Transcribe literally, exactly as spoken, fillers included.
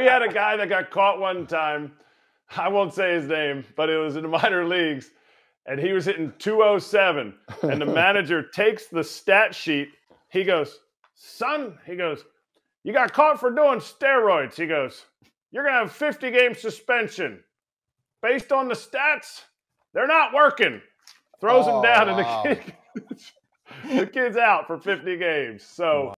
We had a guy that got caught one time. I won't say his name, but it was in the minor leagues. And he was hitting two oh seven. And the manager takes the stat sheet. He goes, son, he goes, you got caught for doing steroids. He goes, you're going to have a fifty game suspension. Based on the stats, they're not working. Throws oh, him down, wow. and the, kid, the kid's out for fifty games. So